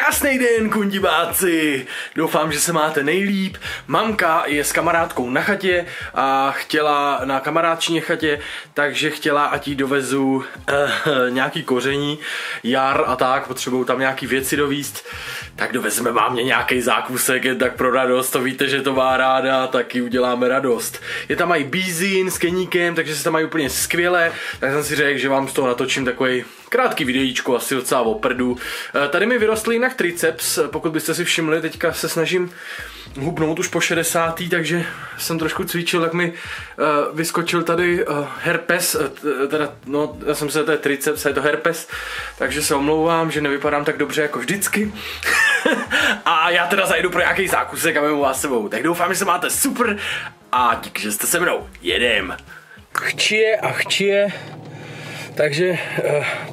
Krásný den, kundiváci! Doufám, že se máte nejlíp. Mamka je s kamarádkou na chatě a chtěla na kamarádčině chatě, takže chtěla, ať jí dovezu nějaký koření, jar a tak, potřebuju tam nějaký věci dovíst. Tak dovezme mámě nějaký zákusek, je tak pro radost, to víte, že to má ráda, tak jí uděláme radost. Je tam mají bízín s keníkem, takže se tam mají úplně skvěle, tak jsem si řekl, že vám z toho natočím takový krátký videíčko, asi docela o prdu. Tady mi vyrostly jinak triceps, pokud byste si všimli, teďka se snažím hubnout už po 60. takže jsem trošku cvičil, tak mi vyskočil tady herpes, teda, no, já jsem se, to je triceps, je to herpes, takže se omlouvám, že nevypadám tak dobře jako vždycky. A já teda zajdu pro nějaký zákusek a vemu vás sebou, tak doufám, že se máte super a díky, že jste se mnou, jedem. Chčije. Takže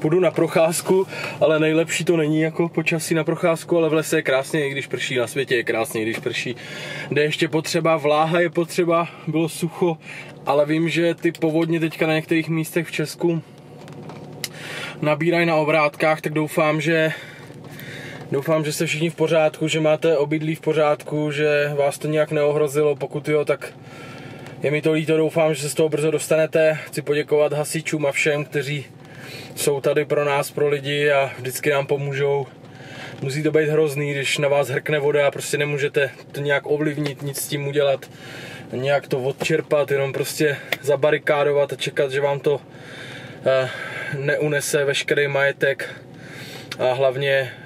půjdu na procházku, ale nejlepší to není jako počasí na procházku, ale v lese je krásně, i když prší, na světě je krásně, i když prší. Déšť je potřeba, vláha je potřeba, bylo sucho, ale vím, že ty povodně teďka na některých místech v Česku nabírají na obrátkách, tak doufám, že jste všichni v pořádku, že máte obydlí v pořádku, že vás to nějak neohrozilo, pokud jo, tak je mi to líto, doufám, že se z toho brzo dostanete. Chci poděkovat hasičům a všem, kteří jsou tady pro nás, pro lidi a vždycky nám pomůžou. Musí to být hrozný, když na vás hrkne voda a prostě nemůžete to nějak ovlivnit, nic s tím udělat, nějak to odčerpat, jenom prostě zabarikádovat a čekat, že vám to neunese veškerý majetek a hlavně,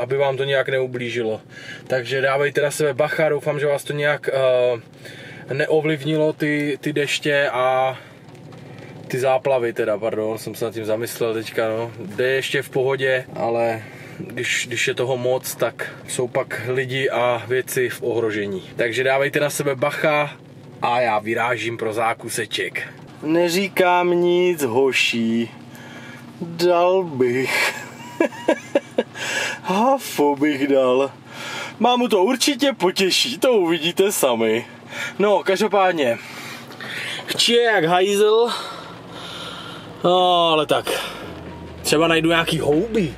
aby vám to nějak neublížilo. Takže dávejte na sebe bacha, doufám, že vás to nějak neovlivnilo ty deště a ty záplavy teda, pardon, jsem se nad tím zamyslel teďka, no. Déšť je v pohodě, ale když je toho moc, tak jsou pak lidi a věci v ohrožení. Takže dávejte na sebe bacha a já vyrážím pro zákuseček. Neříkám nic, hoší, dal bych, hafu bych dal. Mámu to určitě potěší, to uvidíte sami. No, každopádně chci je jak hajzel, ale tak třeba najdu nějaký houby.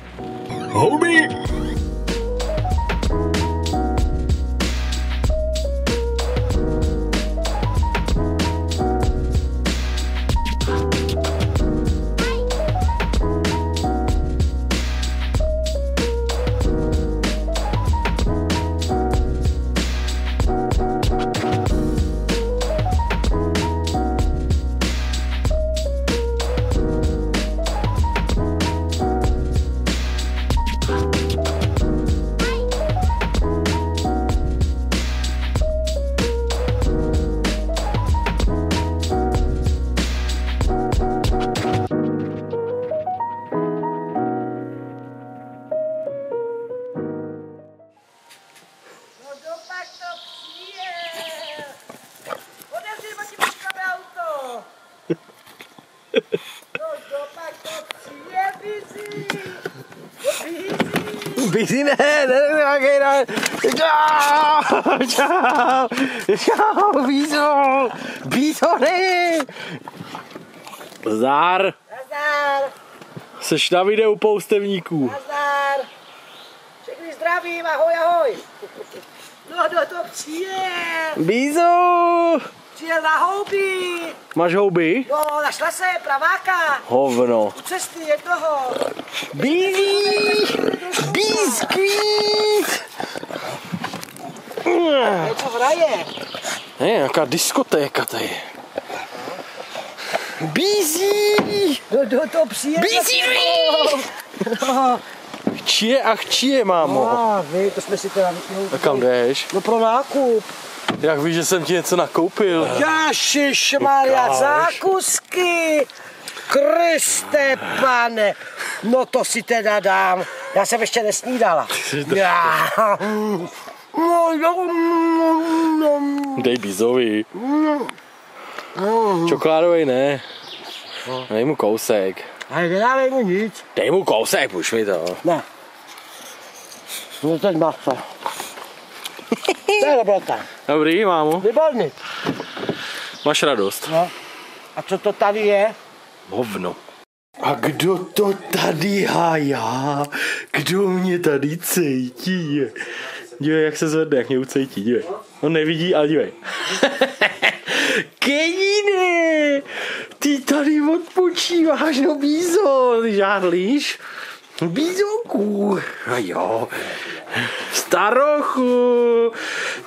Houby! Bizi ne, čau, Bizone! Zdar! Seš na videu poustevníků. Zdar! Všechny zdravím, ahoj! No, to přijde! Bizo! Přijel na houby! Máš houby? No, našla se, praváka! Hovno! U cesty jednoho! Bízí! Biscuit! Co hraje? Je nějaká diskotéka tady. Bízí! To přijde! Bízí! Chčije a chčije, mámo. To jsme si teda vypnuli. A kam jdeš? No pro nákup. Jak víš, že jsem ti něco nakoupil? Ježišmarja, zákusky! Kriste pane! No to si teda dám. Já jsem ještě nesnídala. Dej Bizovi. Čokoládový ne. Dej mu kousek. Ale nedávej mu nic. Dej mu kousek, puš mi to. Ne. No teď máte. To je dobrota. Dobrý, mámu. Výborný. Máš radost. No. A co to tady je? Hovno. A kdo to tady hájá? Kdo mě tady cítí, dívej. Dívej, jak se zvedne, jak mě ucítí, dívej. On nevidí, ale dívej. Kejíne, ty tady odpočíváš, no Bízo, ty žárlíš. Bízonku, a jo, starochu,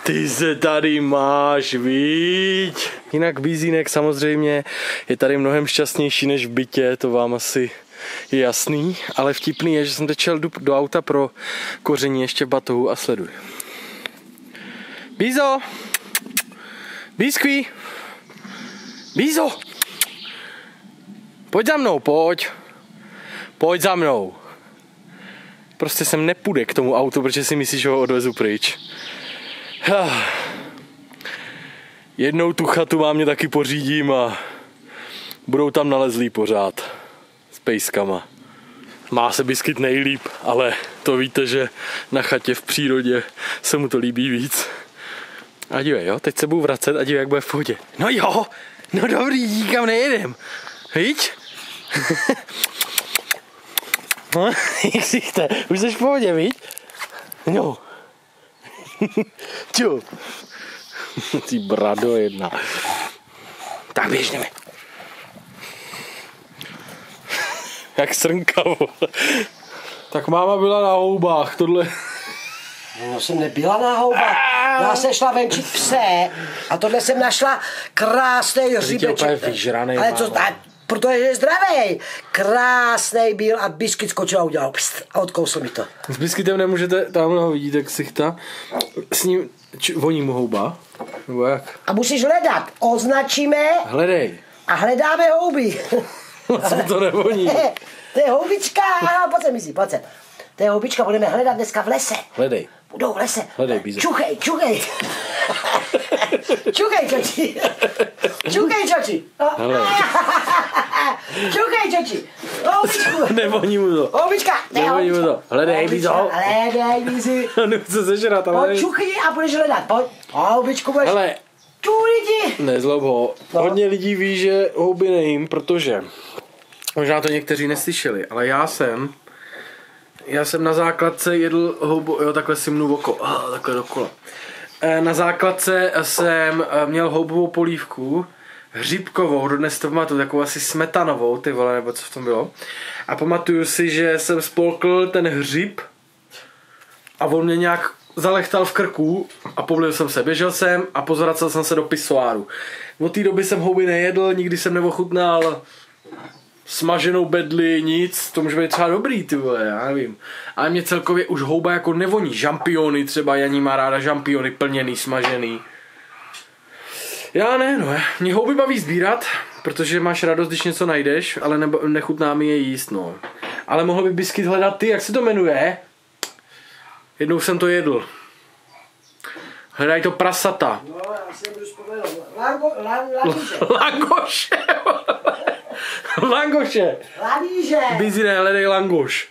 ty se tady máš, viď. Jinak Bízínek samozřejmě je tady mnohem šťastnější než v bytě, to vám asi je jasný, ale vtipný je, že jsem teď šel do auta pro koření ještě v batohu a sleduj. Bízo, Bízkví, Bízo, pojď za mnou, pojď, pojď za mnou. Prostě sem nepůjde k tomu autu, protože si myslíš, že ho odvezu pryč. Jednou tu chatu vám mě taky pořídím a budou tam nalezlí pořád s pejskama. Má se Biscuit nejlíp, ale to víte, že na chatě v přírodě se mu to líbí víc. A dívej, jo, teď se budu vracet a dívej, jak bude v pohodě. No jo, no dobrý, díkám nejedem. Víč? No, jak si chce, už jsi v pohodě, víš? No. Čup. Ty brado jedna. Tak běžneme. Jak srnka, vole. Tak máma byla na houbách, tohle. No, jsem nebyla na houbách. Já jsem šla venčit pse a tohle jsem našla krásný hřibeček. Ale co, protože je zdravý, krásný byl a Biscuit skočil a udělal pst a odkousl mi to. S Biscuitem nemůžete, tamhle ho vidíte ksichta, s ním voní mu houba, nebo jak? A musíš hledat, označíme. Hledej. A hledáme houby. Co to nevoní? To je houbička, pojď sem, Bizi, pojď sem. To je houbička, budeme hledat dneska v lese. Hledej. Budou v lese. Hledej, Bizi. Čuchej, čuchej. Čukej, čoči! Čukej, čoči! Čukej, čoči! Houbičku! Nevoní mu to! Houbička! Nevoní mu to! Hledej, Bízo! Hledej, Bízi! On chce sežrat, hledej! Počuchni a budeš hledat, pojď! Houbičku budeš... Hele! Čuriti! Nezlob ho! Hodně lidí ví, že houby nejím, protože... Možná to někteří neslyšeli, ale já jsem na základce jedl houbu... Jo, takhle si mnu oko. Takhle dokola. Na základce jsem měl houbovou polívku, hříbkovou, dodnes to pamatuju, takovou asi smetanovou, ty vole, nebo co v tom bylo. A pamatuju si, že jsem spolkl ten hříb a on mě nějak zalechtal v krku a povlil jsem se. Běžel jsem a pozvracel jsem se do pisoáru. Od té doby jsem houby nejedl, nikdy jsem neochutnal smaženou bedli, nic, to může být třeba dobrý, ty vole, já nevím. Ale mě celkově už houba jako nevoní. Žampiony třeba, Janí má ráda žampiony plněný, smažený. Já ne, no, mě houby baví sbírat, protože máš radost, když něco najdeš, ale nechutná mi je jíst, no. Ale mohl by Biscuit hledat ty, jak se to jmenuje? Jednou jsem to jedl. Hledaj to prasata. No, já si budu vzpomenout. Langoše. Langoše. Laníže. Bizine, hledej langoš.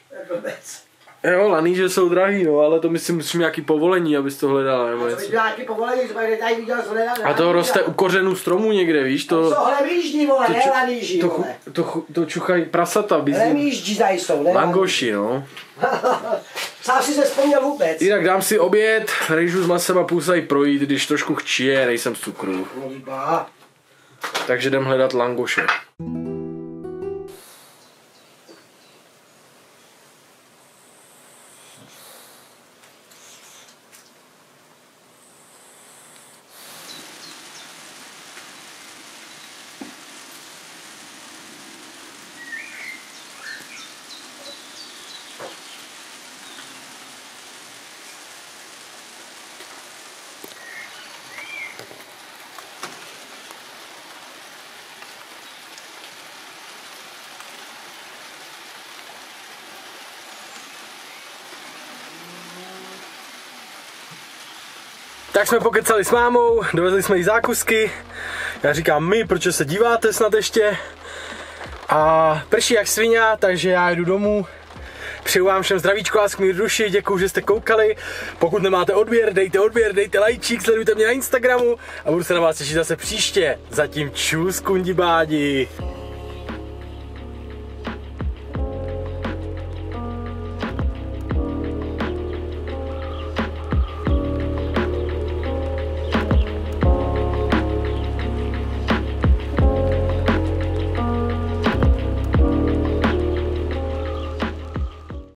Jo, laníže jsou drahý, no, ale to myslím, musím nějaký povolení, abys to hledala, nebo něco. Nějaký povolení, tady viděl hledat. A to roste u kořenů stromu někde, víš? To jsou hlemíždí, vole, ne laníži, vole. To čuchají prasata, Bizine. Hlemíždí tady jsou, ne? Langoši, no. Sám si se vzpomněl vůbec. Jinak dám si oběd, rejžu s masem a půsají projít, když trošku chčije, nejsem z cukru. Takže jdem hledat langoše. Tak jsme pokecali s mámou, dovezli jsme jí zákusky. Já říkám my, protože se díváte snad ještě. A prší jak svině, takže já jdu domů. Přeju vám všem zdravíčko, lásku, mír duši, děkuju, že jste koukali. Pokud nemáte odběr, dejte lajčík, sledujte mě na Instagramu a budu se na vás těšit zase příště. Zatím čus, kundibádi.